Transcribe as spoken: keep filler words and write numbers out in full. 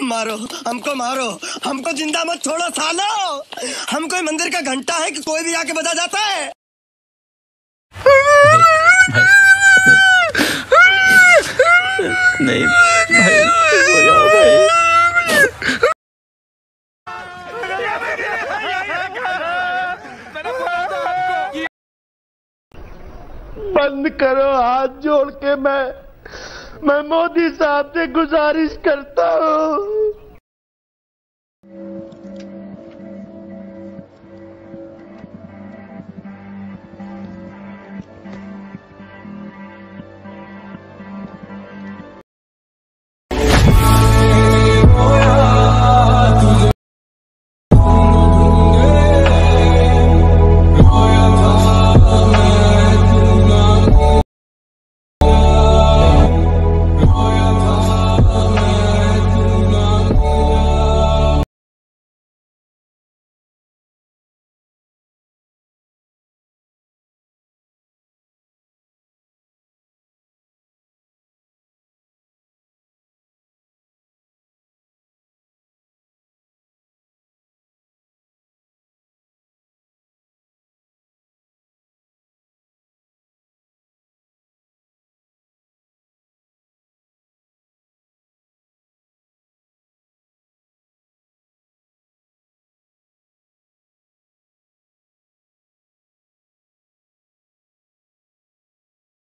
मारो हमको, मारो हमको, जिंदा मत छोड़ो सालो। हम कोई मंदिर का घंटा है कि कोई भी आके बजा जाता है। नहीं बंद करो, हाथ जोड़ के मैं मैं मोदी साहब से गुजारिश करता हूँ।